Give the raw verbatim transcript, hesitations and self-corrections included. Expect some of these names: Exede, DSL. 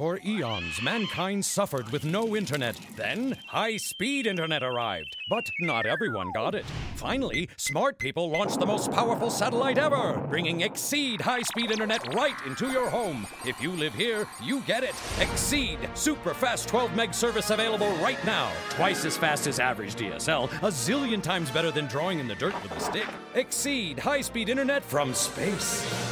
For eons, mankind suffered with no internet. Then, high-speed internet arrived. But not everyone got it. Finally, smart people launched the most powerful satellite ever, bringing Exede high-speed internet right into your home. If you live here, you get it. Exede, super-fast twelve meg service available right now. Twice as fast as average D S L, a zillion times better than drawing in the dirt with a stick. Exede high-speed internet from space.